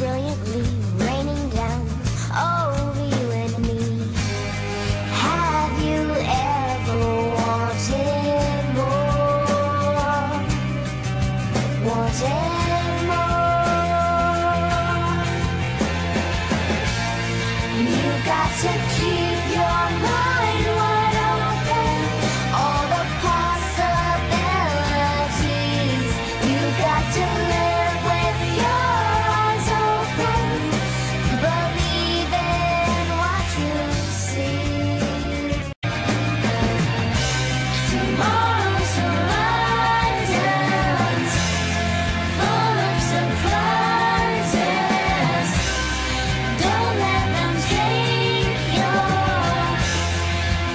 brilliantly, raining down over you and me. Have you ever wanted more? Wanted more? You got to keep your mind wide open, all the possibilities. You got to live with your eyes open, believe in what you see. Tomorrow's horizons, full of surprises. Don't let them take your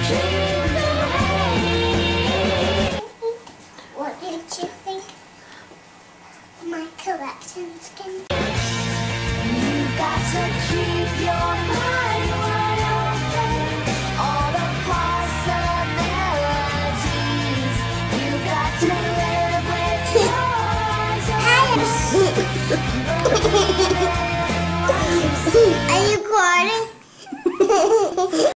dream away. What did you think of my collection skin? You got to keep your mind wide open, all the possibilities. You got to live with your eyes open, believe in what you see. Are you recording?